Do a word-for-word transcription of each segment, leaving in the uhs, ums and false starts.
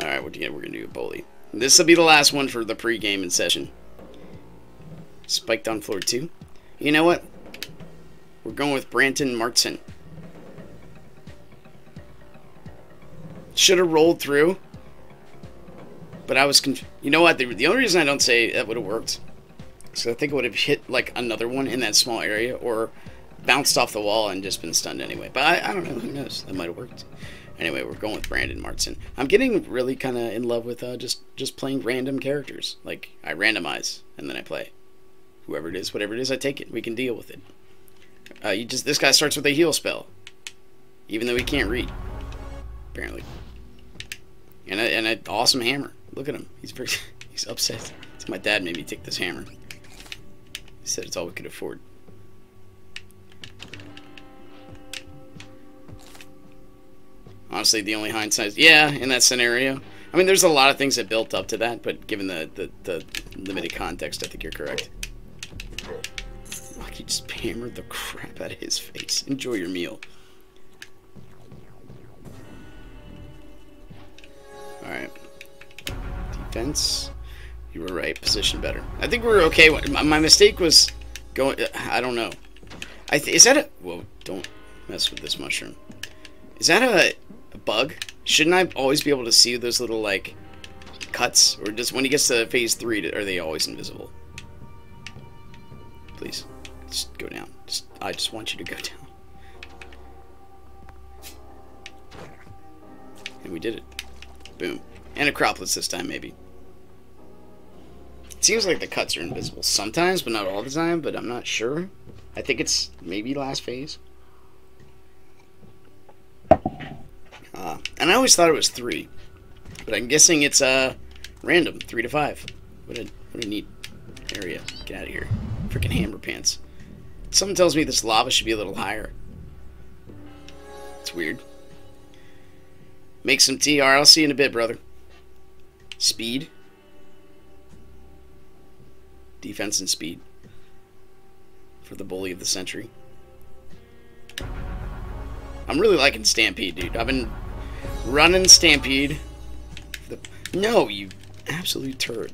Alright, we're going to do a bully. This will be the last one for the pre-gaming session. Spiked on floor two. You know what? We're going with Brandon Martin. Should have rolled through. But I was confused. You know what? The, the only reason I don't say that would have worked is I think it would have hit like another one in that small area or bounced off the wall and just been stunned anyway. But I, I don't know. Who knows? That might have worked. Anyway, we're going with Brandon Martin. I'm getting really kind of in love with uh, just, just playing random characters. Like, I randomize, and then I play. Whoever it is, whatever it is, I take it. We can deal with it. Uh, you just This guy starts with a heal spell, even though he can't read, apparently. And a, and an awesome hammer. Look at him. He's pretty, he's upset. So my dad made me take this hammer. He said it's all we could afford. Honestly, the only hindsight, yeah, in that scenario. I mean, there's a lot of things that built up to that, but given the, the, the limited context, I think you're correct. Like, he just hammered the crap out of his face. Enjoy your meal. Alright. Defense. You were right. Position better. I think we're okay. My mistake was going... I don't know. I th is that a... Whoa, don't mess with this mushroom. Is that a, a bug? Shouldn't I always be able to see those little, like, cuts? Or just when he gets to phase three, are they always invisible? Please. Just go down. Just, I just want you to go down. And we did it. Boom. And Acropolis this time, maybe. It seems like the cuts are invisible sometimes, but not all the time, but I'm not sure. I think it's maybe last phase. Uh, and I always thought it was three, but I'm guessing it's uh, random, three to five. What a, what a neat area. Get out of here. Freaking hammer pants. Something tells me this lava should be a little higher. It's weird. Make some T R. I'll see you in a bit, brother. Speed. Defense and speed. For the bully of the century. I'm really liking Stampede, dude. I've been running Stampede. The... No, you absolute turd.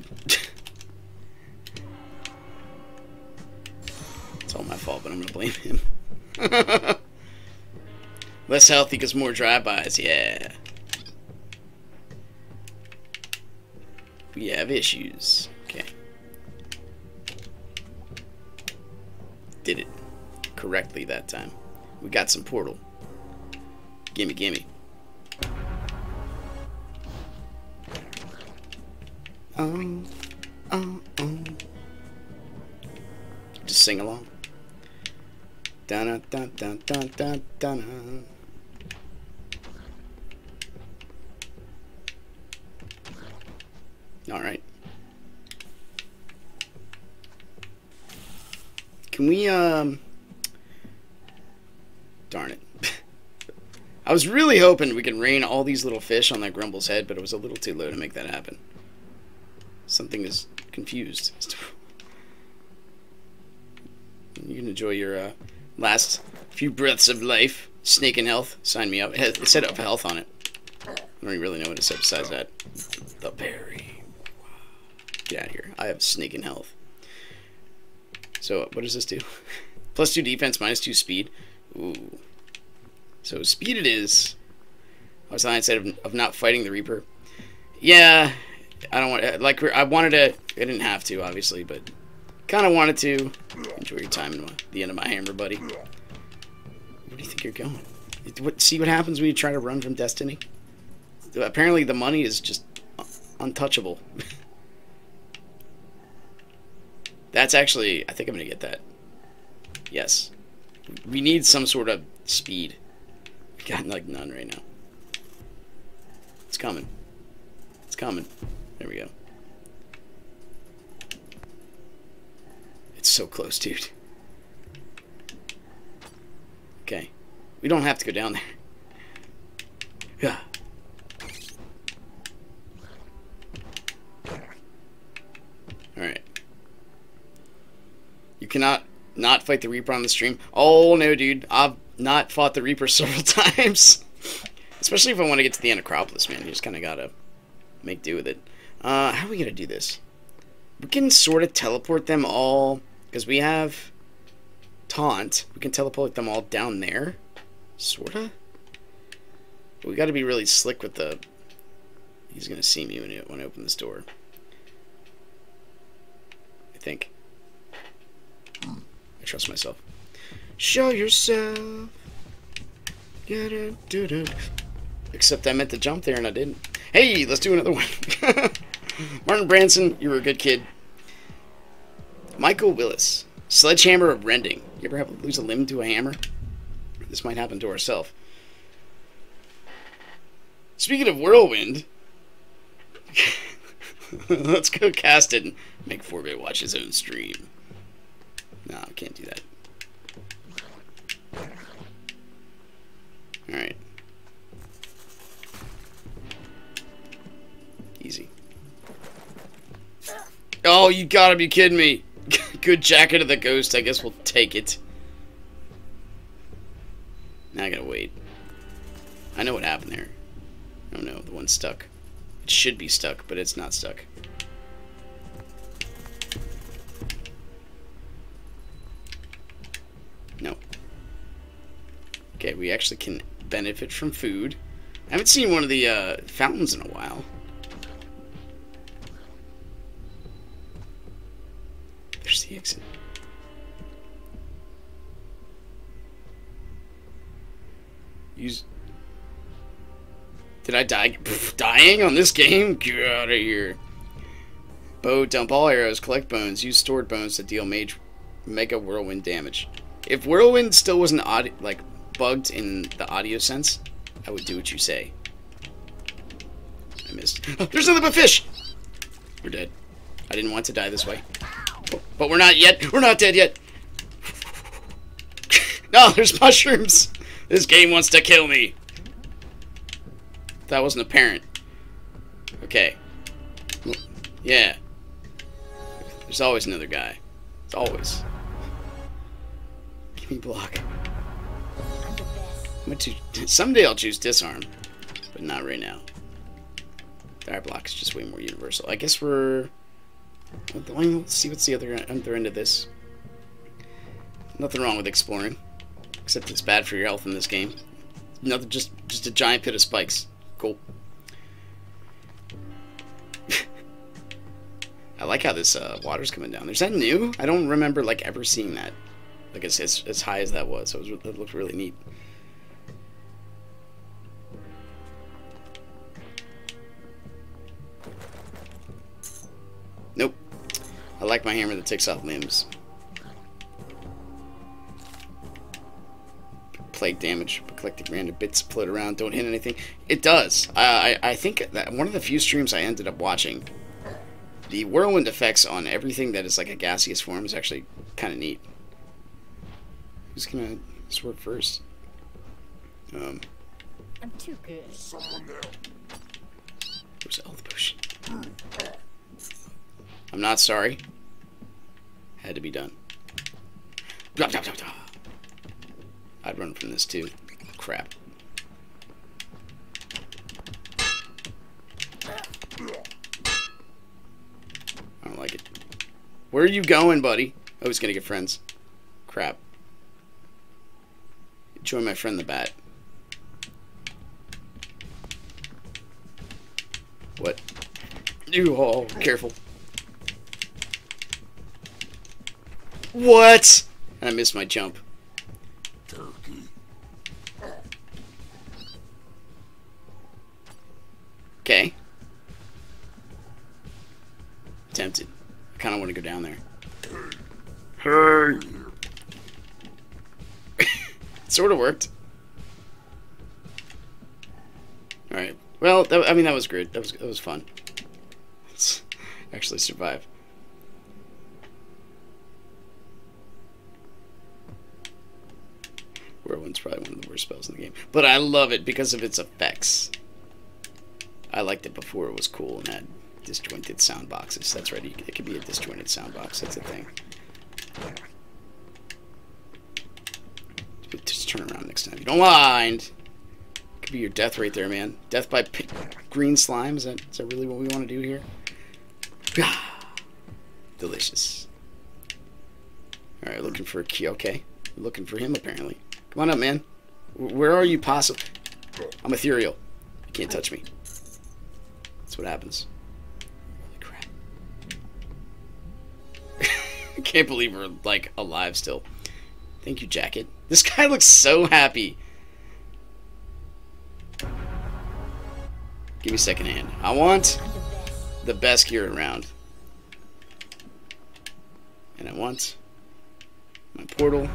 It's all my fault, but I'm going to blame him. Less healthy because more drive-bys. Yeah. We have issues. Okay. Did it correctly that time. We got some portal. Gimme, gimme. Oh, oh, oh. Just sing along. Dun, dun, dun, dun, dun, dun. All right. Can we? Um. Darn it. I was really hoping we could rain all these little fish on that Grumble's head, but it was a little too low to make that happen. Something is confused. You can enjoy your uh, last few breaths of life. Snake and health. Sign me up. It, has, it said up health on it. I don't really know what it said besides that. The berry. Get out of here. I have snake and health. So what does this do? Plus two defense, minus two speed. Ooh. So speed it is. I was on the side of, of not fighting the Reaper. Yeah, I don't want like I wanted to. I didn't have to, obviously, but kind of wanted to. Enjoy your time in my, the end of my hammer, buddy. Where do you think you're going? What, see what happens when you try to run from destiny? Apparently, the money is just untouchable. That's actually. I think I'm gonna get that. Yes, we need some sort of speed. Got like none right now. It's coming. It's coming. There we go. It's so close, dude. Okay. We don't have to go down there. Yeah. Alright. You cannot not fight the Reaper on the stream. Oh no, dude. I've not fought the Reaper several times. Especially if I want to get to the Necropolis, man. You just kind of gotta make do with it. Uh, how are we going to do this? We can sort of teleport them all, because we have Taunt. We can teleport them all down there. Sort of. We got to be really slick with the... He's going to see me when, when I open this door. I think. I trust myself. Show yourself. Except I meant to jump there and I didn't. Hey, let's do another one. Martin Branson, you were a good kid. Michael Willis. Sledgehammer of rending. You ever have to lose a limb to a hammer? This might happen to ourselves. Speaking of whirlwind, let's go cast it and make Forbit watch his own stream. No, I can't do that. Alright. Easy. Oh, you gotta be kidding me. Good jacket of the ghost. I guess we'll take it. Now I gotta wait. I know what happened there. Oh no, the one's stuck. It should be stuck, but it's not stuck. No. Okay, we actually can benefit from food. I haven't seen one of the uh, fountains in a while. There's the exit. Use... Did I die? Pff, dying on this game? Get out of here. Bow, dump all arrows, collect bones, use stored bones to deal mage, mega whirlwind damage. If whirlwind still wasn't audio, like bugged in the audio sense, I would do what you say. I missed. Oh, there's nothing but fish! We're dead. I didn't want to die this way. But we're not yet. We're not dead yet. No, there's mushrooms. This game wants to kill me. That wasn't apparent. Okay. Yeah. There's always another guy. Always. Give me block. I'm too, someday I'll choose disarm, but not right now. Dire block is just way more universal. I guess we're. Let's see what's the other other end of this. Nothing wrong with exploring, except it's bad for your health in this game. Nothing. Just just a giant pit of spikes. Cool. I like how this uh, water's coming down. Is that new? I don't remember like ever seeing that. Like it's as, as high as that was. So it, was, it looked really neat. Nope. I like my hammer that takes off limbs. Plague damage, collecting random bits, split around, don't hit anything. It does. I, I I think that one of the few streams I ended up watching, the whirlwind effects on everything that is like a gaseous form is actually kind of neat. Who's gonna sword first? Um. I'm too good. Where's the health potion? I'm not sorry. Had to be done. Blah, blah, blah, blah. I'd run from this too. Crap. I don't like it. Where are you going, buddy? Oh, he's gonna get friends. Crap. Join my friend the bat. What? Ew, oh, careful. What? And I missed my jump. Okay. Tempted. I kind of want to go down there. Hey. It sort of worked. All right. Well, that, I mean, that was good. That was that was fun. Let's actually survive. Whirlwind's probably one of the worst spells in the game, but I love it because of its effects. I liked it before it was cool and had disjointed sound boxes. That's right, it could be a disjointed sound box. That's a thing. Just turn around next time. If you don't mind. should be your death right there, man. Death by pink, green slime. Is that, is that really what we want to do here? Delicious. All right, looking for a key. Okay, looking for him apparently. Come on up, man. Where are you possibly? I'm ethereal. You can't touch me. That's what happens. Holy crap. I can't believe we're, like, alive still. Thank you, Jacket. This guy looks so happy. Give me second hand. I want the best gear around. And I want my portal.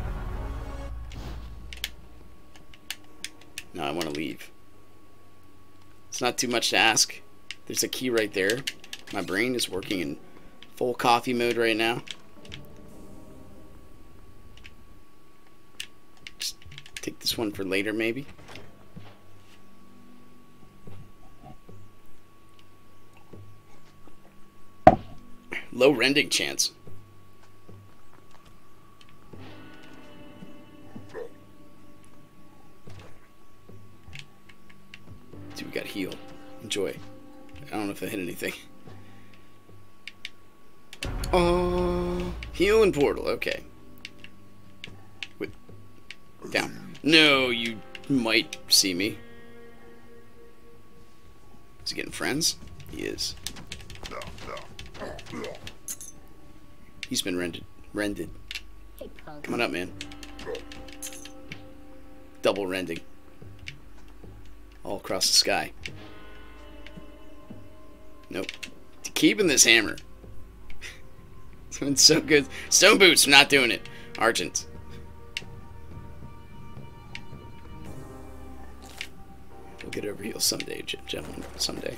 No, I want to leave. It's not too much to ask. There's a key right there. My brain is working in full coffee mode right now. Just take this one for later, maybe. Low rending chance. Dude, we got heal. Enjoy. I don't know if I hit anything. Oh, healing portal. Okay. Wait. Down. No, you might see me. Is he getting friends? He is. He's been rendered. Rended. Come on up, man. Double rending. All across the sky. Nope. Keeping this hammer. It's been so good. Stone boots, I'm not doing it. Argent. We'll get over here someday, gentlemen. Someday.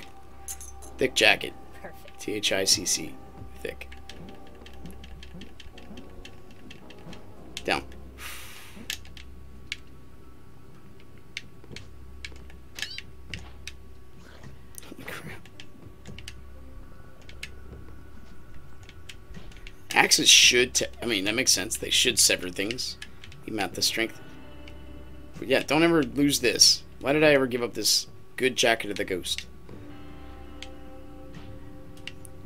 Thick Jacket. T H I C C. Thick. Down. Holy crap. Axes should, te I mean, that makes sense. They should sever things. You map the strength. But yeah, don't ever lose this. Why did I ever give up this good Jacket of the Ghost?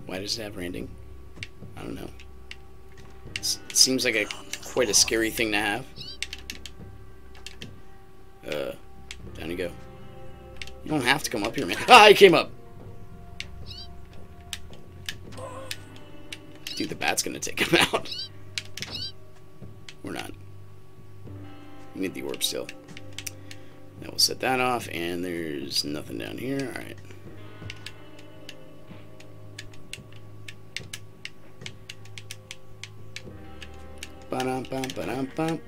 Why does it have branding? I don't know. It seems like a quite a scary thing to have. Uh, down you go. You don't have to come up here, man. Ah, he came up! Dude, the bat's gonna take him out. We're not. We need the orb still. Now we'll set that off, and there's nothing down here. Alright. Ba-dum, ba-dum, ba-dum, ba-dum.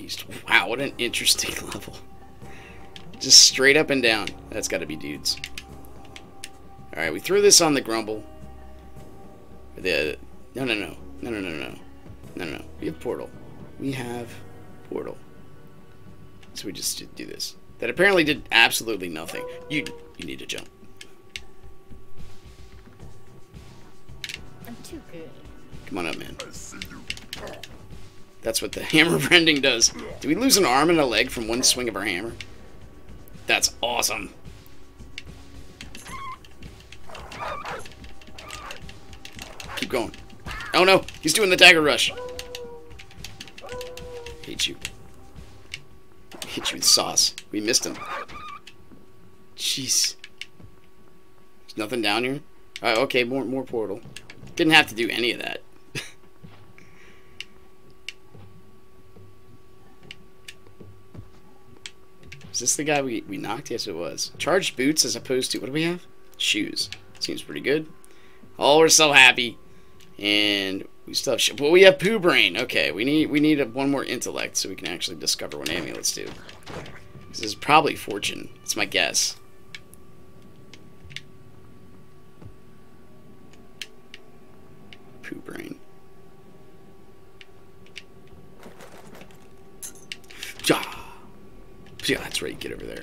East. Wow, what an interesting level. Just straight up and down. That's gotta be dudes. Alright, we threw this on the grumble. The no no no. No no no no. No no no. We have portal. We have portal. So we just did do this. That apparently did absolutely nothing. You you need to jump. I'm too good. Come on up, man. That's what the hammer rending does. Do we lose an arm and a leg from one swing of our hammer? That's awesome. Keep going. Oh no, he's doing the dagger rush. Hate you. Hit you with sauce. We missed him. Jeez. There's nothing down here? Alright, okay, more more portal. Didn't have to do any of that. Is this the guy we, we knocked? Yes, it was. Charged boots as opposed to... What do we have? Shoes. Seems pretty good. Oh, we're so happy. And we still have... Sh well, we have poo brain. Okay, we need we need a, one more intellect so we can actually discover what amulets do. This is probably fortune. That's my guess. Poo brain. Ja. Yeah, that's right. Get over there.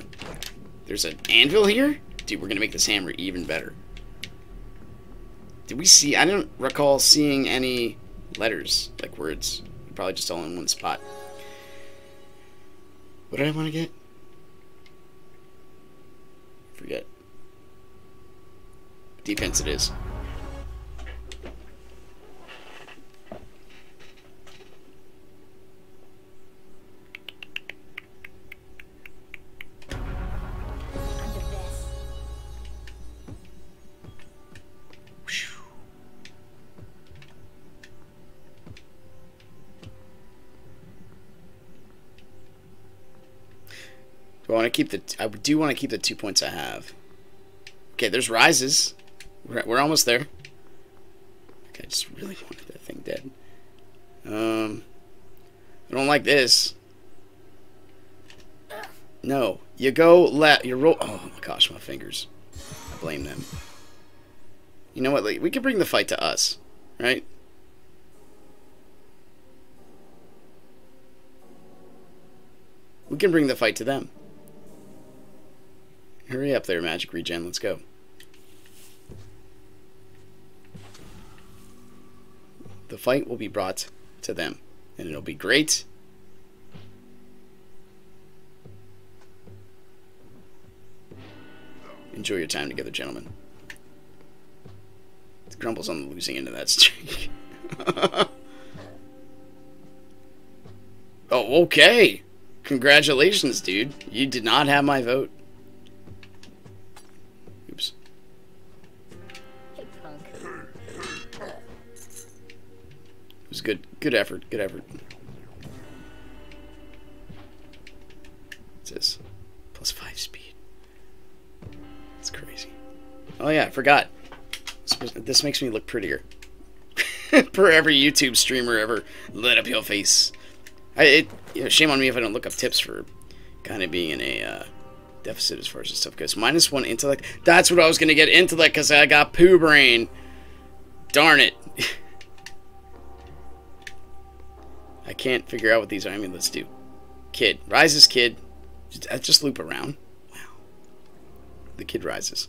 There's an anvil here? Dude, we're going to make this hammer even better. Did we see? I don't recall seeing any letters, like words. Probably just all in one spot. What did I want to get? Forget. Defense it is. I want to keep the. I do want to keep the two points I have. Okay, there's rises. We're, we're almost there. Okay, I just really wanted that thing dead. Um, I don't like this. No, you go left. You roll. Oh my gosh, my fingers. I blame them. You know what? Like, we can bring the fight to us, right? We can bring the fight to them. Hurry up there, Magic Regen. Let's go. The fight will be brought to them, and it'll be great. Enjoy your time together, gentlemen. It grumbles on the losing end of that streak. Oh, okay. Congratulations, dude. You did not have my vote. It was good, good effort, good effort. What's this? Plus five speed. That's crazy. Oh yeah, I forgot. This makes me look prettier. Per every YouTube streamer ever, let up your face. I, it, you know, shame on me if I don't look up tips for kind of being in a uh, deficit as far as this stuff goes. Minus one intellect. That's what I was gonna get, intellect, because I got poo brain. Darn it. I can't figure out what these amulets do. Kid. Rises, kid. Just, I just loop around. Wow. The kid rises.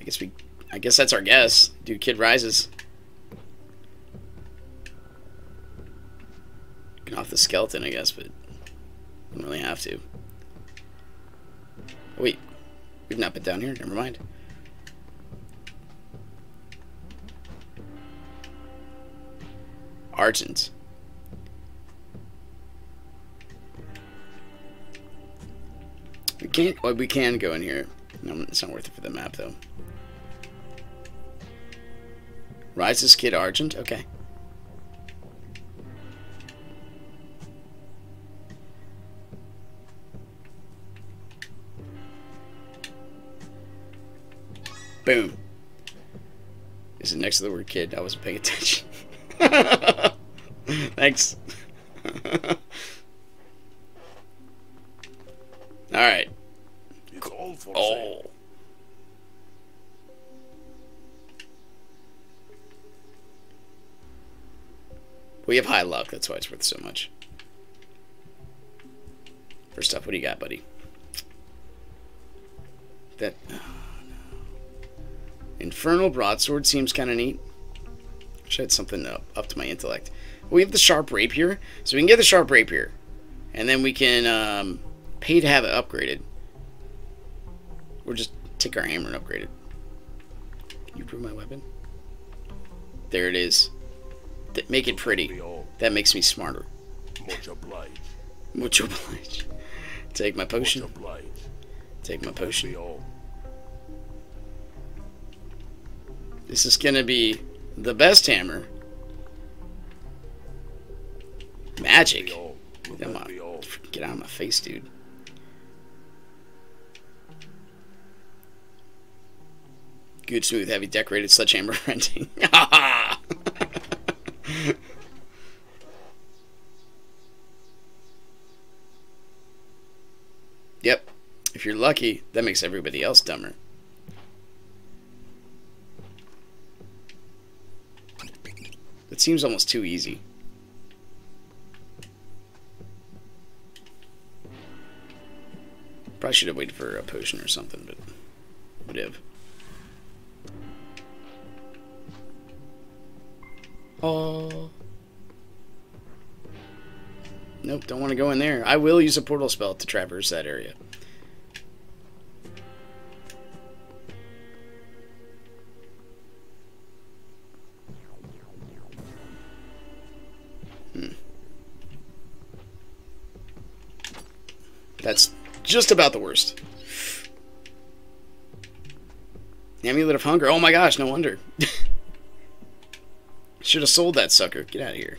I guess we... I guess that's our guess. Dude, kid rises. Get off the skeleton, I guess, but... I don't really have to. Oh, wait. We've not been down here. Never mind. Argent. We can't. Well, we can go in here. No, it's not worth it for the map, though. Rises, kid, Argent. Okay. Boom. Is it next to the word kid? I wasn't paying attention. Thanks. Alright. It's all for sale. Oh. We have high luck, that's why it's worth so much. First up, what do you got, buddy? That oh, no. Infernal Broadsword seems kinda neat. Should have something up, up to my intellect. We have the sharp rapier, so we can get the sharp rapier, and then we can um, pay to have it upgraded, or just take our hammer and upgrade it. Can you prove my weapon? There it is. That make it pretty. That makes me smarter. Much obliged. Much obliged. Take my potion. Take my potion. This is gonna be the best hammer. Magic. Come on. Get out of my face, dude. Good, smooth, heavy, decorated sledgehammer renting. Ha ha! Yep. If you're lucky, that makes everybody else dumber. That seems almost too easy. Probably should have waited for a potion or something, but would have. Oh. nope, don't want to go in there. I will use a portal spell to traverse that area. Hmm. That's just about the worst. Amulet of Hunger. Oh my gosh, no wonder. Should have sold that sucker. Get out of here.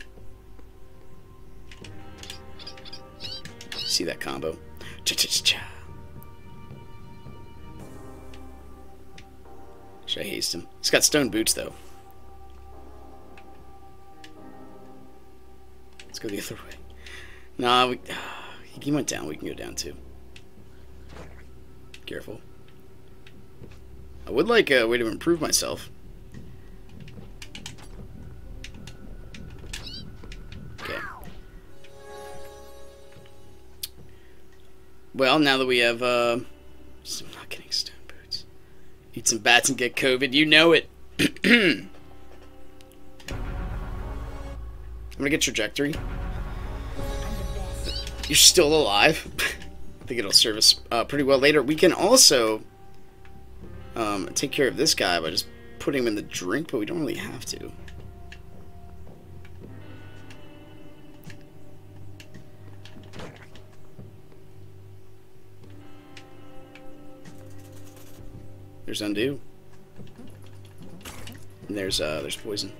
See that combo. Cha-cha-cha-cha. Should I haste him? He's got stone boots, though. Let's go the other way. Nah, we, he went down. We can go down, too. Careful. I would like a way to improve myself. Okay. Well, now that we have, uh... I'm not getting stone boots. Eat some bats and get COVID. You know it. I'm gonna get trajectory. You're still alive. I think it'll serve us uh, pretty well later. We can also... Um, take care of this guy by just putting him in the drink, but we don't really have to. There's undo. And there's, uh, there's poison.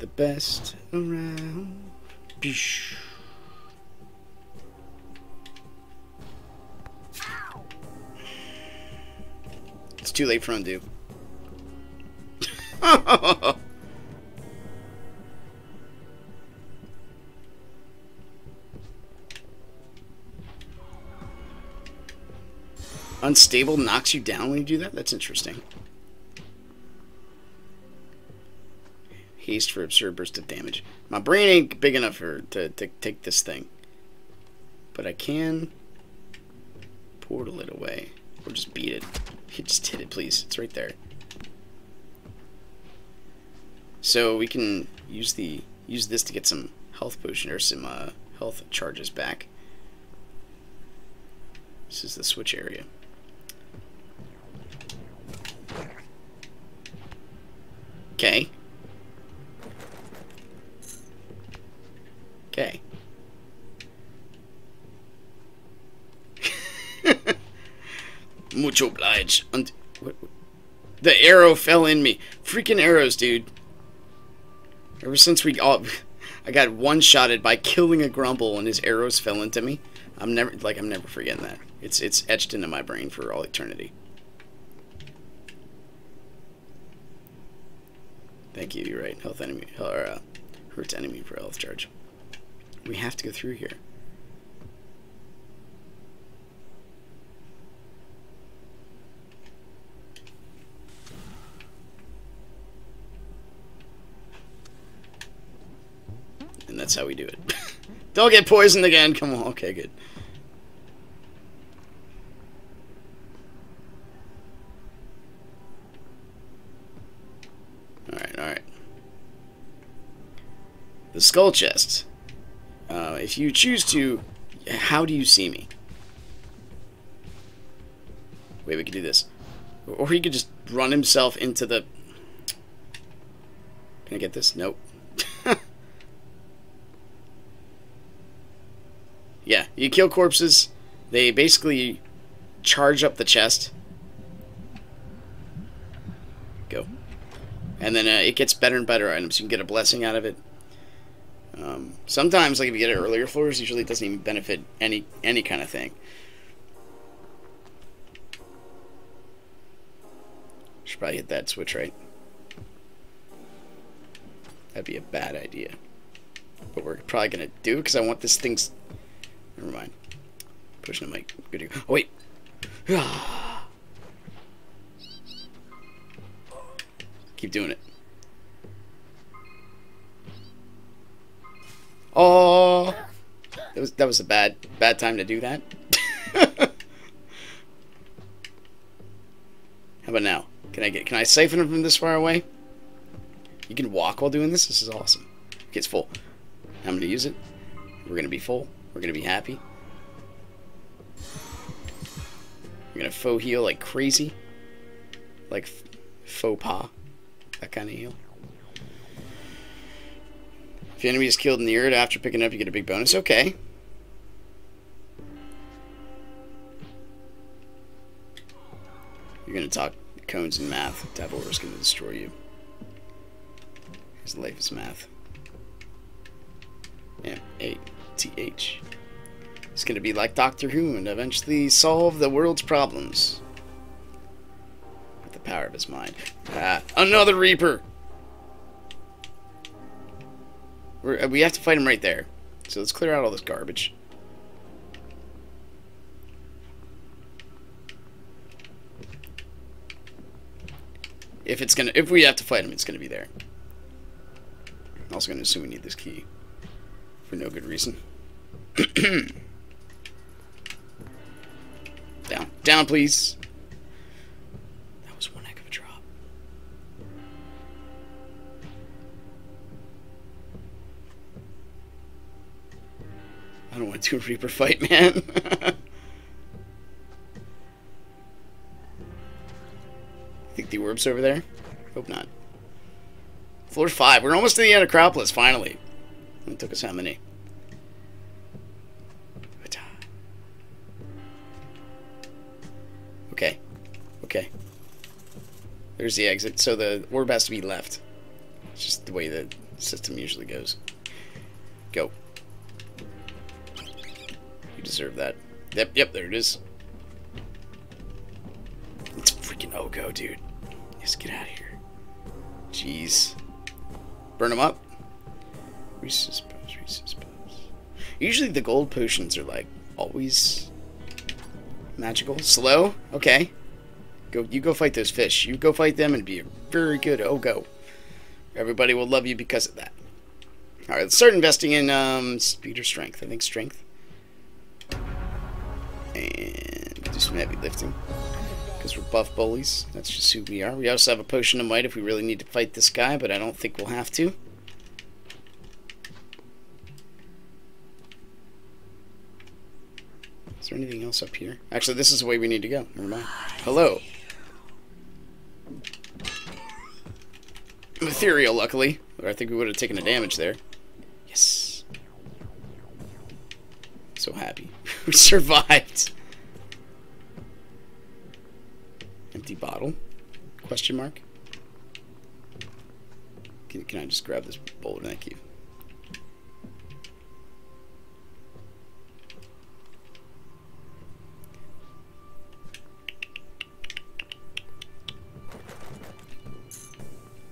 The best around. Bish. It's too late for undo. I Unstable knocks you down when you do that? That's interesting. Haste for absurd burst of damage. My brain ain't big enough for to, to take this thing. But I can portal it away. Or just beat it. Just hit it, please. It's right there. So we can use the use this to get some health potion or some uh, health charges back. This is the switch area. Okay. Okay. Much obliged. Und what, what? The arrow fell in me. Freaking arrows, dude. Ever since we all, I got one-shotted by killing a grumble, and his arrows fell into me. I'm never like I'm never forgetting that. It's it's etched into my brain for all eternity. Thank you. You're right. Health enemy or uh, hurts enemy for health charge. We have to go through here. And that's how we do it. Don't get poisoned again. Come on. Okay, good. Alright, alright. The skull chest. Uh, if you choose to, how do you see me? Wait, we could do this. Or he could just run himself into the... Can I get this? Nope. Yeah, you kill corpses. They basically charge up the chest. Go. And then uh, it gets better and better items. You can get a blessing out of it. Um, sometimes, like if you get it earlier floors, usually it doesn't even benefit any any kind of thing. Should probably hit that switch, right? That'd be a bad idea. But we're probably gonna do because I want this thing's. Never mind. Pushing the mic. Good. Oh wait. Keep doing it. Oh, that was that was a bad bad time to do that. How about now? Can I get? Can I siphon him from this far away? You can walk while doing this? This is awesome. Okay, it's full. I'm gonna use it. We're gonna be full. We're gonna be happy. We're gonna faux heal like crazy. Like faux pas. That kind of heal. If your enemy is killed in the earth after picking up, you get a big bonus. Okay. You're gonna talk cones and math. Devil is gonna destroy you. His life is math. M A T H. It's gonna be like Doctor Who and eventually solve the world's problems with the power of his mind. Ah, another Reaper. We're, we have to fight him right there. So let's clear out all this garbage. If it's gonna, if we have to fight him, it's gonna be there. I'm also gonna assume we need this key for no good reason. Down, down, please. That was one heck of a drop. I don't want to do a Reaper fight, man. Think the orb's over there? Hope not. Floor five. We're almost to the end of Acropolis, finally. It took us how many? Okay. Okay. There's the exit. So the orb has to be left. It's just the way the system usually goes. Go. You deserve that. Yep, yep, there it is. It's freaking Oko, dude. Just get out of here. Jeez. Burn him up. Resus pose, resus pose. Usually the gold potions are like always magical. Slow? Okay. Go, you go fight those fish. You go fight them and be a very good Oko. Everybody will love you because of that. Alright, let's start investing in um speed or strength. I think strength. And do some heavy lifting. Because we're buff bullies. That's just who we are. We also have a potion of might if we really need to fight this guy, but I don't think we'll have to. Is there anything else up here? Actually, this is the way we need to go. Never mind. Hello. I'm ethereal, luckily. Or I think we would have taken a damage there. Yes. So happy. We survived. Empty bottle? Question mark? Can, can I just grab this bowl in that cave?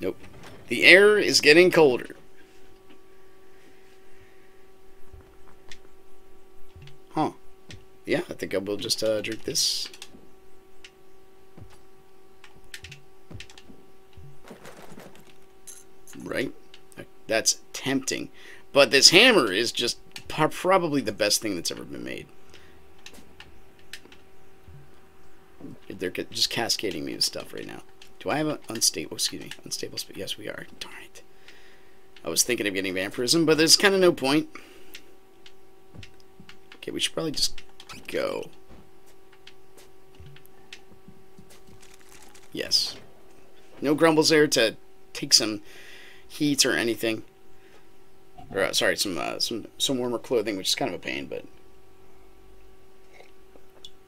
Nope. The air is getting colder. Huh. Yeah, I think I will just uh, drink this. Right? That's tempting. But this hammer is just probably the best thing that's ever been made. They're just cascading me with stuff right now. Do I have an unstable, excuse me, unstable spit? Yes, we are. Darn it. I was thinking of getting vampirism, but there's kind of no point. Okay, we should probably just go. Yes. No grumbles there to take some heat or anything, or uh, sorry, some uh, some some warmer clothing, which is kind of a pain,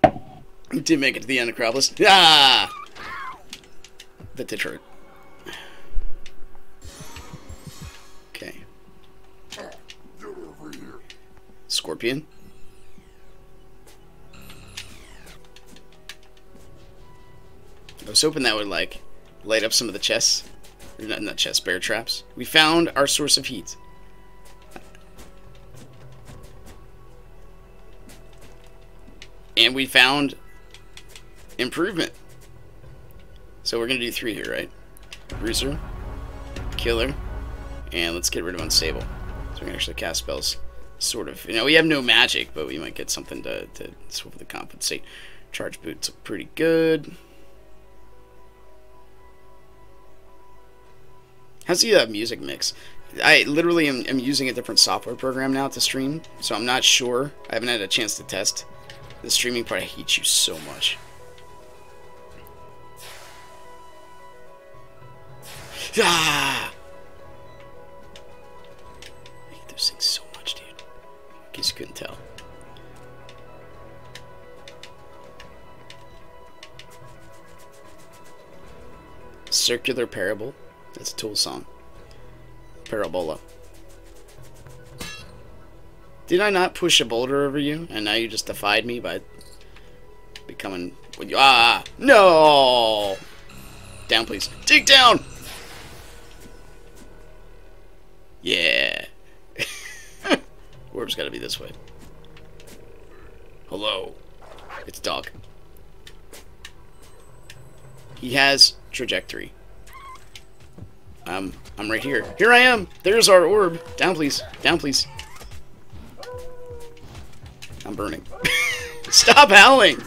but we did make it to the end of Acropolis. Ah, that did hurt. Okay, Scorpion. I was hoping that would like light up some of the chests. Not, not chest, bear traps. We found our source of heat. And we found improvement. So we're going to do three here, right? Bruiser, Killer, and let's get rid of Unstable. So we can actually cast spells, sort of. You know, we have no magic, but we might get something to, to sort of compensate. Charge Boots look pretty good. How's the uh, music mix? I literally am, am using a different software program now to stream, so I'm not sure. I haven't had a chance to test the streaming part. I hate you so much. Ah! I hate those things so much, dude. I guess you couldn't tell. Circular Parable. That's a Tool song. Parabola. Did I not push a boulder over you, and now you just defied me by becoming what you? Ah, no! Down, please. Dig down. Yeah. Orb's got to be this way. Hello. It's dog. He has trajectory. Um, I'm right here. Here I am! There's our orb! Down, please. Down, please. I'm burning. Stop howling!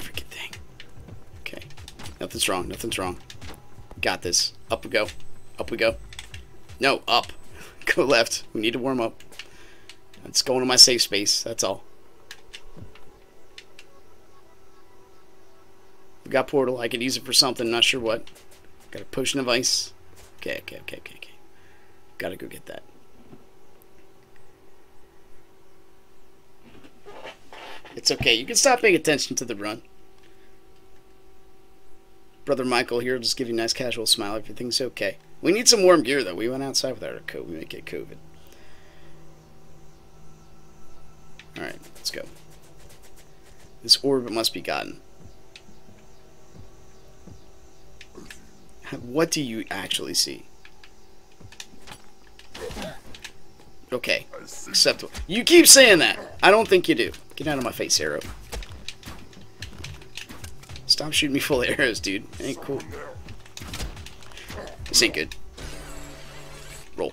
Freaking thing. Okay. Nothing's wrong. Nothing's wrong. Got this. Up we go. Up we go. No, up. Go left. We need to warm up. Let's go into my safe space. That's all. We got portal. I could use it for something. Not sure what. Got a potion of ice. Okay, okay, okay, okay, okay. Gotta go get that. It's okay. You can stop paying attention to the run. Brother Michael here will just give you a nice casual smile. Everything's okay. We need some warm gear, though. We went outside without our coat. We might get COVID. Alright, let's go. This orb must be gotten. What do you actually see? Okay. Acceptable. You keep saying that. I don't think you do. Get out of my face, arrow. Stop shooting me full of arrows, dude. Ain't cool. This ain't good. Roll.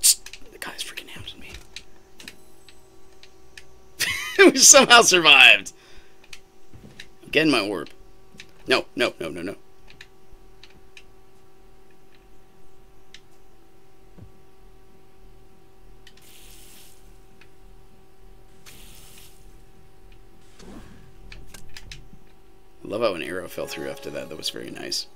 The guy's freaking hounding me. We somehow survived. I'm getting my orb. No, no, no, no, no. I love how an arrow fell through after that. That was very nice.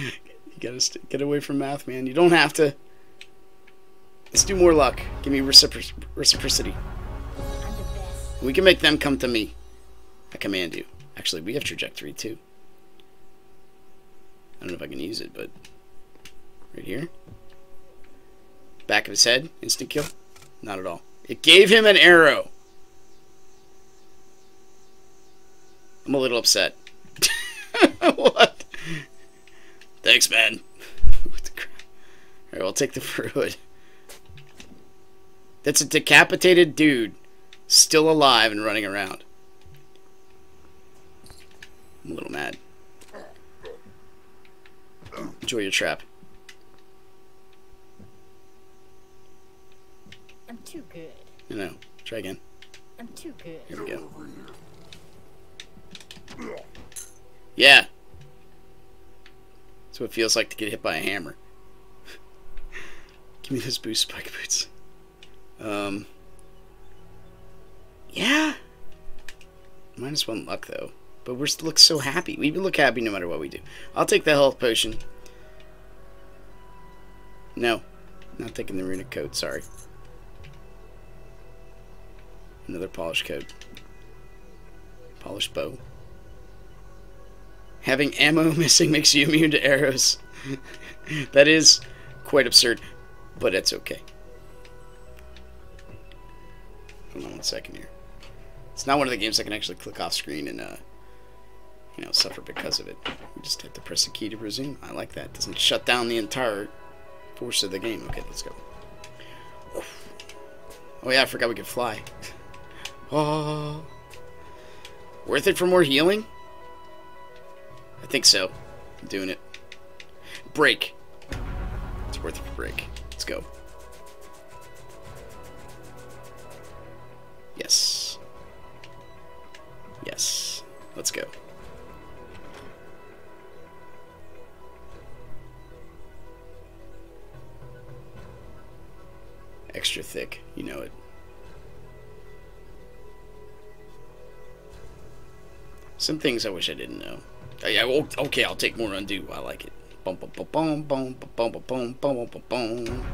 You gotta st get away from math, man. You don't have to. Let's do more luck. Give me recipro reciprocity. We can make them come to me. I command you. Actually, we have trajectory, too. I don't know if I can use it, but... Right here. Back of his head. Instant kill. Not at all. It gave him an arrow. I'm a little upset. What? Thanks, man. What the crap? Alright, I'll take the fruit. That's a decapitated dude. Still alive and running around. I'm a little mad. Enjoy your trap. I'm too good. You know. Try again. I'm too good. Here we go. Yeah. That's what it feels like to get hit by a hammer. Give me those boost spike boots. Um. Yeah. Minus one luck, though. But we look so happy. We look happy no matter what we do. I'll take the health potion. No. Not taking the runic coat, sorry. Another polished coat. Polished bow. Having ammo missing makes you immune to arrows. That is quite absurd, but that's okay. Hold on one second here. It's not one of the games I can actually click off screen and, uh, you know, suffer because of it. We just have to press a key to resume. I like that. It doesn't shut down the entire force of the game. Okay, let's go. Oh, yeah, I forgot we could fly. Oh. Worth it for more healing? I think so. I'm doing it. Break. It's worth it for break. Let's go. Yes. Yes. Let's go. Extra thick, you know it. Some things I wish I didn't know. Yeah, okay, I'll take more undo. I like it. Bum bum bum bum bum bum bum bum bum bum.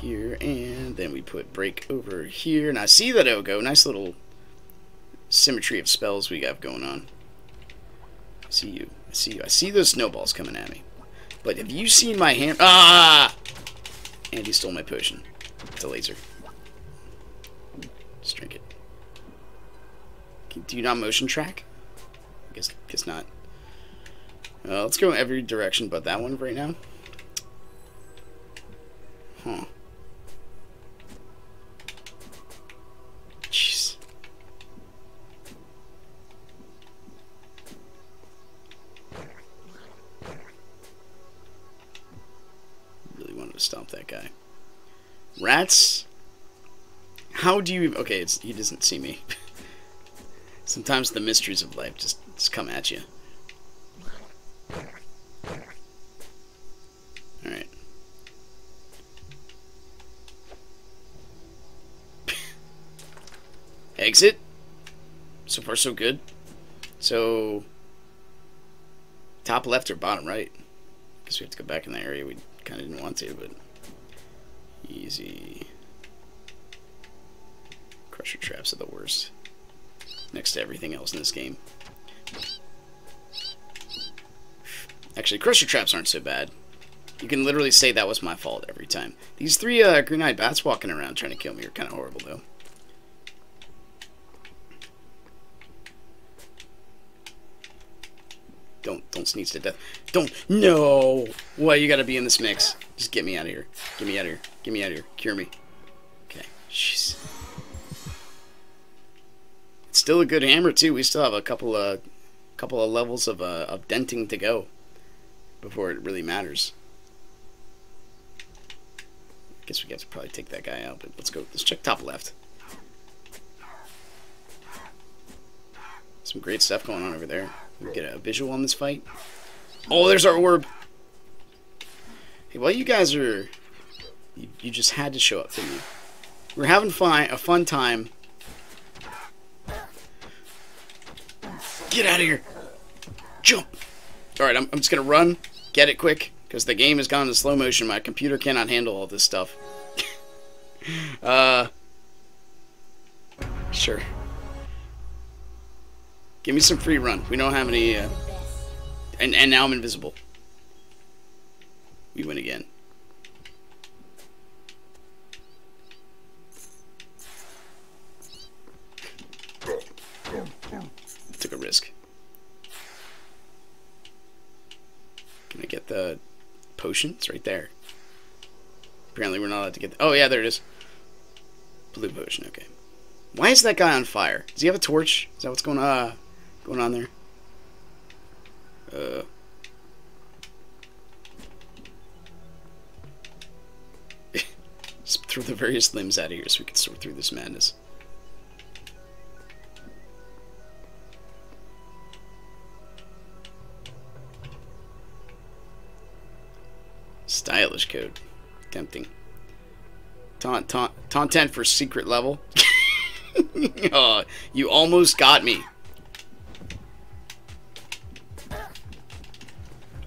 Here, and then we put break over here, and I see that it'll go. Nice little symmetry of spells we got going on. I see you. I see you. I see those snowballs coming at me. But have you seen my hand? Ah! And he stole my potion. It's a laser. Let's drink it. Do you not motion track? Guess, guess not. Uh, let's go every direction but that one right now. Huh. Jeez. Really wanted to stomp that guy. Rats? How do you... Okay, it's, he doesn't see me. Sometimes the mysteries of life just, just come at you. Alright. Exit. So far so good. So top left or bottom right? Because we have to go back in that area we kind of didn't want to, but easy. Crusher traps are the worst. Next to everything else in this game. Actually, crusher traps aren't so bad. You can literally say that was my fault every time. These three uh, green-eyed bats walking around trying to kill me are kind of horrible, though. Don't, don't sneeze to death. Don't, no! Why you gotta be in this mix? Just get me out of here. Get me out of here. Get me out of here. Cure me. Okay, jeez. Still a good hammer too. We still have a couple of, couple of levels of uh, of denting to go before it really matters. I guess we have to probably take that guy out. But let's go. Let's check top left. Some great stuff going on over there. We get a visual on this fight. Oh, there's our orb. Hey, well, you guys are, you, you just had to show up for me. We're having fun, a fun time. Get out of here! Jump! Alright, I'm, I'm just gonna run, get it quick, because the game has gone to slow motion. My computer cannot handle all this stuff. uh, sure. Give me some free run. We don't have any... Uh, and, and now I'm invisible. We win again. Took a risk. Can I get the potion? It's right there. Apparently we're not allowed to get... The oh, yeah, there it is. Blue potion, okay. Why is that guy on fire? Does he have a torch? Is that what's going, uh, going on there? Uh... Just throw the various limbs out of here so we can sort through this madness. Stylish code. Tempting. Taunt, taunt, taunt for secret level. Oh, you almost got me.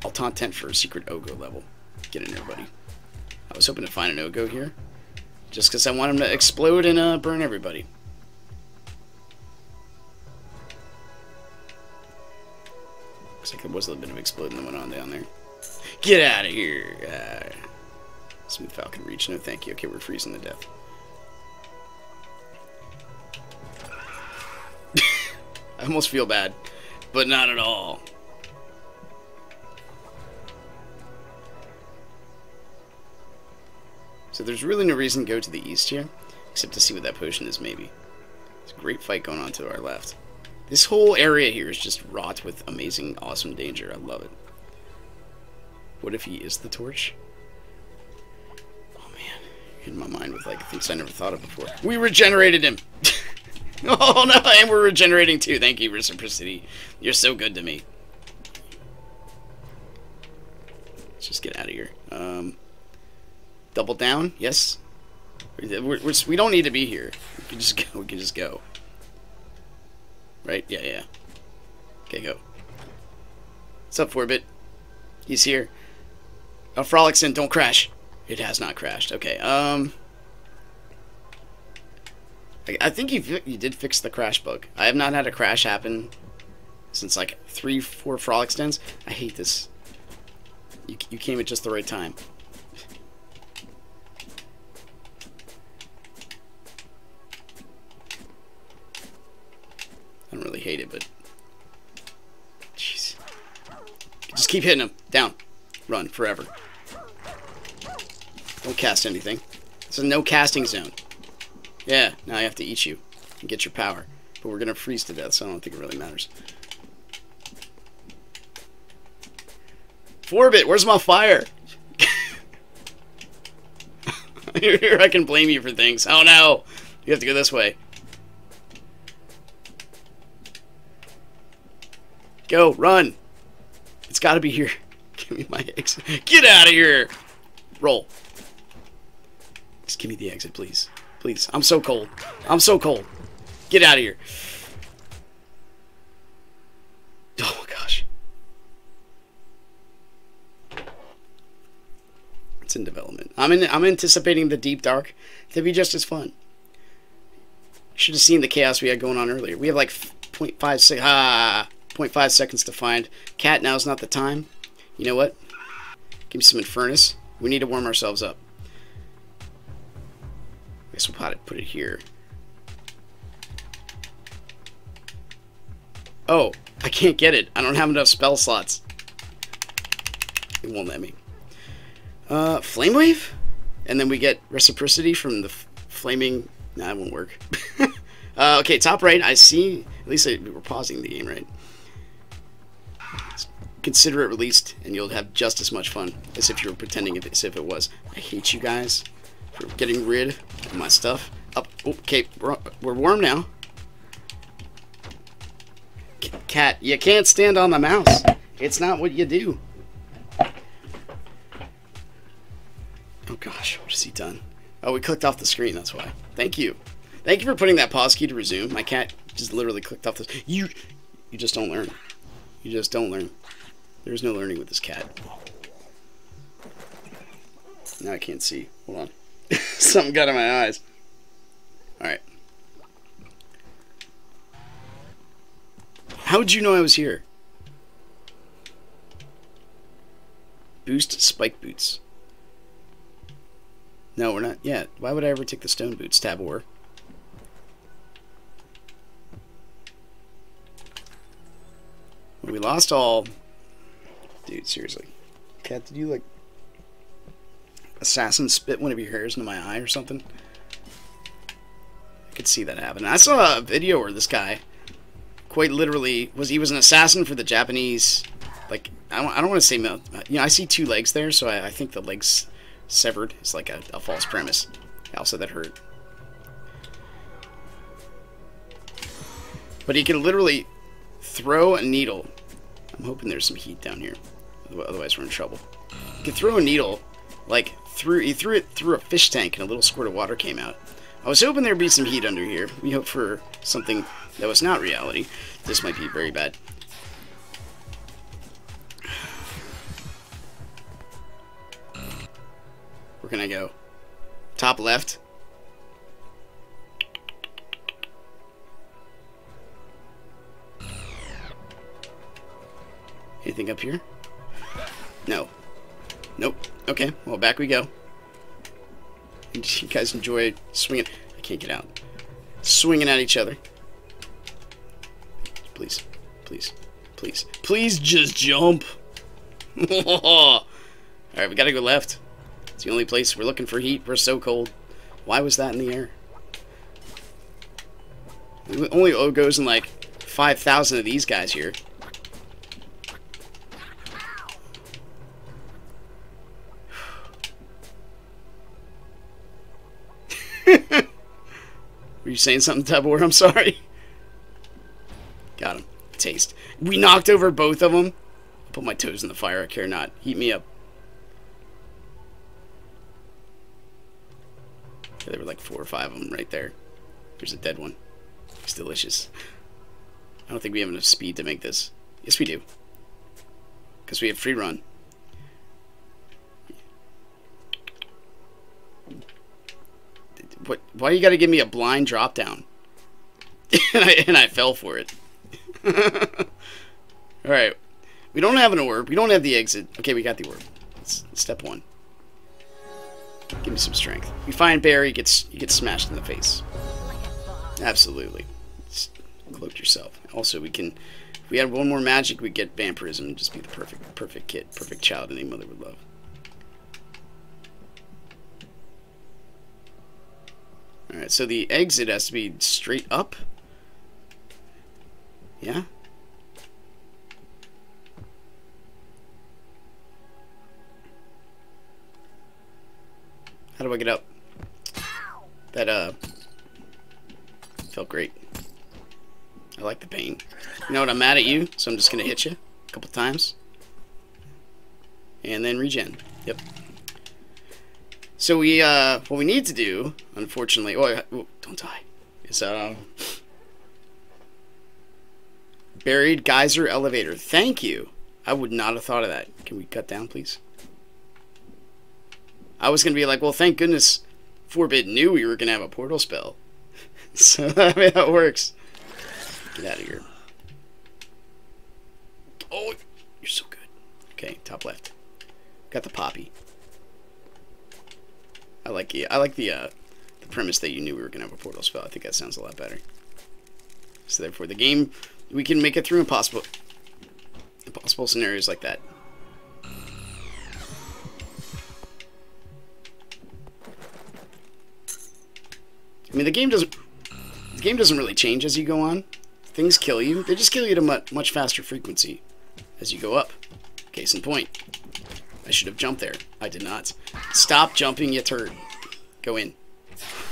I'll taunt ten for a secret Ogo level. Get in there, buddy. I was hoping to find an Ogo here. Just because I want him to explode and uh, burn everybody. Looks like there was a little bit of exploding that went on down there. Get out of here! Uh, Smooth Falcon Reach. No, thank you. Okay, we're freezing to death. I almost feel bad, but not at all. So there's really no reason to go to the east here, except to see what that potion is, maybe. It's a great fight going on to our left. This whole area here is just wrought with amazing, awesome danger. I love it. What if he is the torch? Oh man, in my mind with like things I never thought of before. We regenerated him! Oh no, and we're regenerating too. Thank you, Reciprocity. You're so good to me. Let's just get out of here. Um, double down. Yes. We're, we're, we don't need to be here. We can just go. We can just go. Right? Yeah, yeah. Okay, go. What's up, Forbit? He's here. I'll frolic in. Don't crash. It has not crashed. Okay. Um. I, I think you you did fix the crash bug. I have not had a crash happen since like three, four frolic stands. I hate this. You you came at just the right time. I don't really hate it, but jeez, just keep hitting him down. Run forever. Don't cast anything. This is no casting zone. Yeah, now I have to eat you and get your power. But we're going to freeze to death, so I don't think it really matters. Forbit, where's my fire? Here, I can blame you for things. Oh no! You have to go this way. Go, run! It's got to be here. Give me my exit. Get out of here! Roll. Just give me the exit, please. Please. I'm so cold. I'm so cold. Get out of here. Oh, my gosh. It's in development. I'm in, I'm anticipating the Deep Dark to be just as fun. Should have seen the chaos we had going on earlier. We have like zero point five, ah, zero point five seconds to find. Cat, now's not the time. You know what? Give me some Infernus. We need to warm ourselves up. I guess we'll put it here. Oh, I can't get it. I don't have enough spell slots. It won't let me. Uh, Flame Wave? And then we get Reciprocity from the flaming... Nah, that won't work. uh, okay, top right, I see... At least I, we're pausing the game, right? Let's consider it released, and you'll have just as much fun as if you were pretending if it, as if it was. I hate you guys. We're getting rid of my stuff. Up, oh, okay, we're, we're warm now. Cat, you can't stand on the mouse. It's not what you do. Oh gosh, what has he done? Oh, we clicked off the screen, that's why. Thank you. Thank you for putting that pause key to resume. My cat just literally clicked off the... You, you just don't learn. You just don't learn. There's no learning with this cat. Now I can't see. Hold on. Something got in my eyes. Alright. How would you know I was here? Boost spike boots. No, we're not yet. Why would I ever take the stone boots? Tab or. Well, we lost all. Dude, seriously. Cat, did you like. Assassin spit one of your hairs into my eye or something? I could see that happen. I saw a video where this guy quite literally was he was an assassin for the Japanese, like, I don't, I don't want to say, you know, I see two legs there, so I, I think the legs severed is like a, a false premise. Also, that hurt. But he could literally throw a needle. I'm hoping there's some heat down here. Otherwise, we're in trouble. He could throw a needle like through, he threw it through a fish tank and a little squirt of water came out. I was hoping there'd be some heat under here. We hope for something that was not reality. This might be very bad. Where can I go? Top left. Anything up here? No. Nope. Okay, well, back we go. You guys enjoy swinging. I can't get out. Swinging at each other. Please, please, please, please just jump. All right, we gotta go left. It's the only place we're looking for heat. We're so cold. Why was that in the air? It only goes in like five thousand of these guys here. you saying something, Tupperware? I'm sorry. Got him. Taste. We knocked over both of them. I'll put my toes in the fire. I care not. Heat me up. Yeah, there were like four or five of them right there. There's a dead one. It's delicious. I don't think we have enough speed to make this. Yes, we do. Because we have free run. What? Why you gotta give me a blind drop down? and, I, and I fell for it. Alright. We don't have an orb. We don't have the exit. Okay, we got the orb. It's step one. Give me some strength. You find Barry, you get, you get smashed in the face. Absolutely. Just cloak yourself. Also, we can... If we had one more magic, we'd get vampirism and just be the perfect, perfect kid. Perfect child any mother would love. Alright, so the exit has to be straight up. Yeah? How do I get up? That, uh... felt great. I like the pain. You know what? I'm mad at you, so I'm just going to hit you a couple times. And then regen. Yep. So we, uh... what we need to do, unfortunately... Oh, I, oh don't die. Is, uh... Buried Geyser Elevator. Thank you. I would not have thought of that. Can we cut down, please? I was going to be like, well, thank goodness Forbid knew we were going to have a portal spell. So, I mean, that works. Get out of here. Oh, you're so good. Okay, top left. Got the poppy. I like the, I like the, uh, the premise that you knew we were going to have a portal spell. I think that sounds a lot better. So, therefore, the game... We can make it through impossible, impossible scenarios like that. I mean, the game doesn't the game doesn't really change as you go on. Things kill you; they just kill you at a much much faster frequency as you go up. Case in point, I should have jumped there. I did not. Stop jumping, you turd. Go in.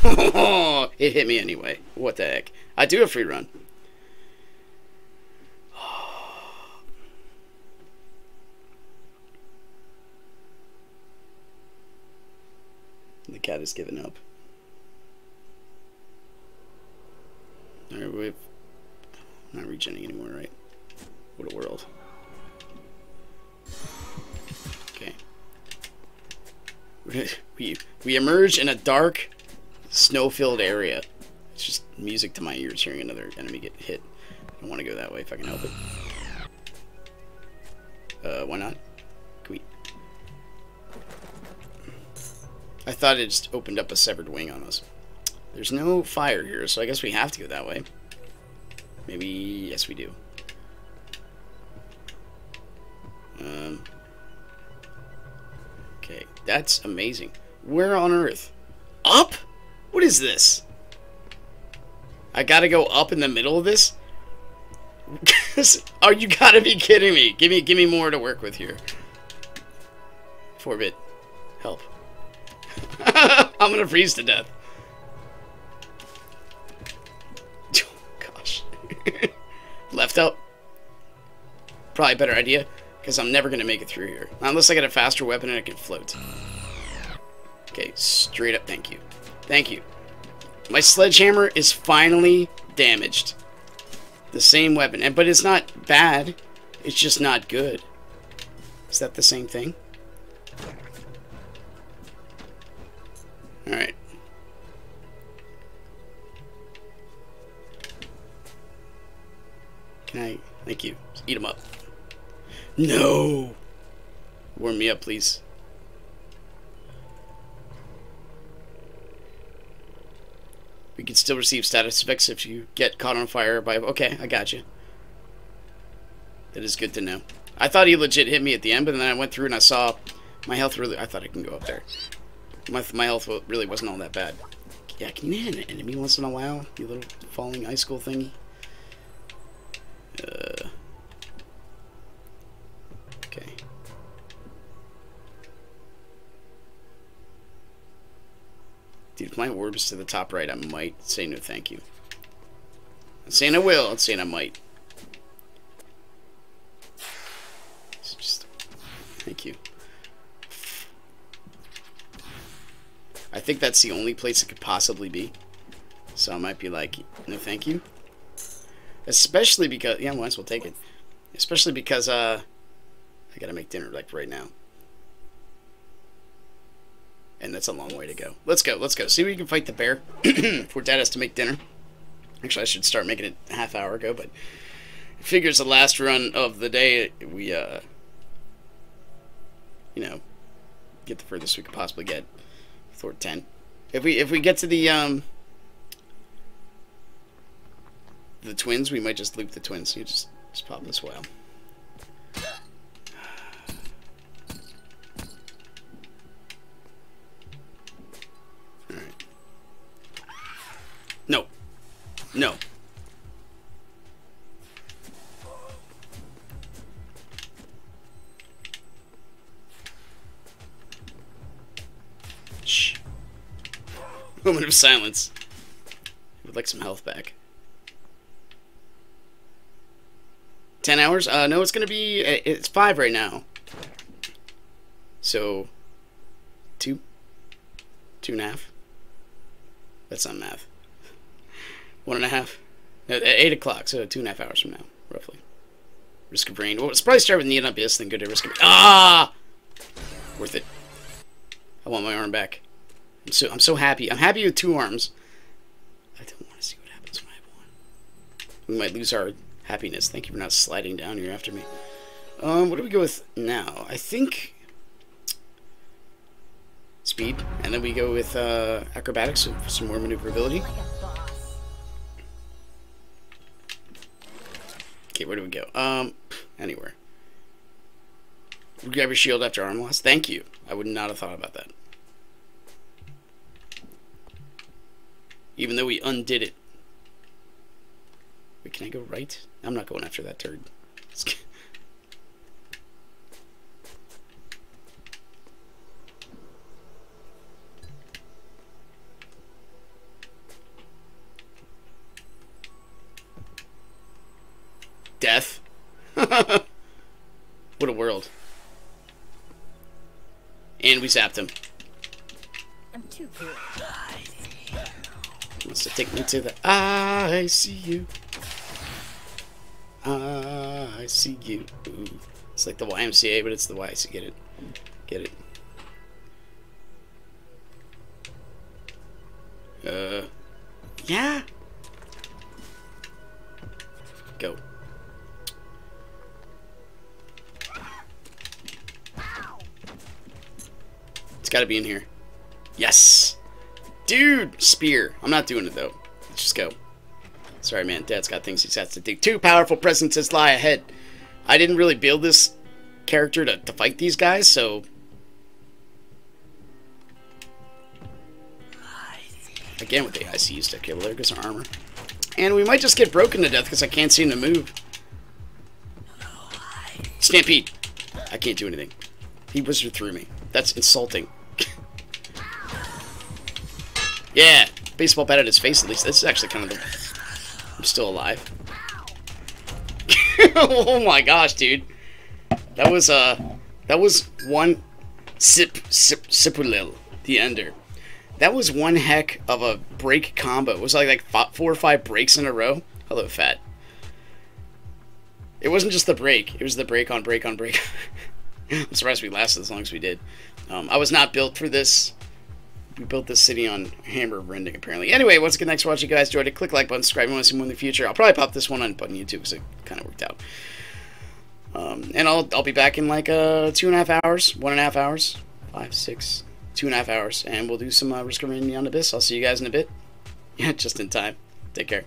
It hit me anyway. What the heck? I do a free run. The cat has given up. Alright, we're not regening anymore, right? What a world. Okay. We, we emerge in a dark, snow-filled area. It's just music to my ears hearing another enemy get hit. I don't want to go that way if I can help it. Uh, why not? Can we... I thought it just opened up a severed wing on us. There's no fire here, so I guess we have to go that way. Maybe... Yes, we do. Um, okay, that's amazing. Where on earth? Up? What is this? I gotta go up in the middle of this? Oh, you gotta be kidding me. Give me, give me more to work with here. Forbid. Help. I'm gonna freeze to death. Oh, gosh. Left up. Probably a better idea, because I'm never gonna make it through here. Not unless I get a faster weapon and I can float. Okay, straight up, thank you. Thank you. My sledgehammer is finally damaged. The same weapon. And but it's not bad. It's just not good. Is that the same thing? Alright. Can I... Thank you. Just eat them up. No! Warm me up, please. We can still receive status effects if you get caught on fire by... Okay, I got you. That is good to know. I thought he legit hit me at the end, but then I went through and I saw my health really... I thought I can go up there. My, my health really wasn't all that bad. Yeah, can you hit an enemy once in a while? You little falling icicle thingy. Uh, okay. Dude, if my orb is to the top right, I might say no thank you. I'm saying I will. I'm saying I might. It's just... Thank you. I think that's the only place it could possibly be. So I might be like, no thank you. Especially because... Yeah, might as well take it. Especially because... uh, I gotta make dinner like right now. And that's a long way to go. Let's go. Let's go. See if we can fight the bear. Poor dad has to make dinner. Actually, I should start making it a half hour ago, but I figure it's the last run of the day. We, uh, you know, get the furthest we could possibly get. Thor ten. If we if we get to the um the twins, we might just loop the twins. You just just pop this whale. All right. No. No. Shh. Moment of silence. I would like some health back. Ten hours? Uh, no, it's gonna be... It's five right now. So... Two? Two and a half? That's not math. One and a half. No, at eight o'clock, so two and a half hours from now, roughly. Risk of rain. Well, let's probably start with knee and up, yes, then go to risk of rain. Ah! Worth it. I want my arm back. I'm so, I'm so happy. I'm happy with two arms. I don't want to see what happens when I have one. We might lose our happiness. Thank you for not sliding down here after me. Um, what do we go with now? I think... Speed. And then we go with uh, acrobatics for some more maneuverability. Okay, where do we go? Um, anywhere. Grab your shield after arm loss. Thank you. I would not have thought about that. Even though we undid it. Wait, can I go right? I'm not going after that turd. Death. What a world. And we zapped him. I'm too good. He wants to take me to the... I see you. I see you. Ooh. It's like the Y M C A, but it's the Y C. Get it. Get it. Uh. Yeah. Go. Gotta be in here. Yes! Dude! Spear. I'm not doing it, though. Let's just go. Sorry, man. Dad's got things he has to do. Two powerful presences lie ahead. I didn't really build this character to, to fight these guys, so... Again, with the I Cs to kill. There goes our armor. And we might just get broken to death because I can't seem to move. Stampede! I can't do anything. He wizard through me. That's insulting. Yeah, baseball bat at his face. At least this is actually kind of the... I'm still alive. Oh my gosh, dude, that was uh, that was one sip sip sipulil the ender. That was one heck of a break combo. It was like like four or five breaks in a row. Hello, fat. It wasn't just the break. It was the break on break on break. I'm surprised we lasted as long as we did. Um, I was not built for this. We built this city on hammer rending, apparently. Anyway, once again, thanks for watching, guys. Enjoyed it. Click like button, subscribe if you want to see more in the future. I'll probably pop this one on button YouTube because it kind of worked out. Um, and I'll I'll be back in like uh, two and a half hours, one and a half hours, five, six, two and a half hours, and we'll do some uh, Risk of Rain Beyond Abyss. I'll see you guys in a bit. Yeah, just in time. Take care.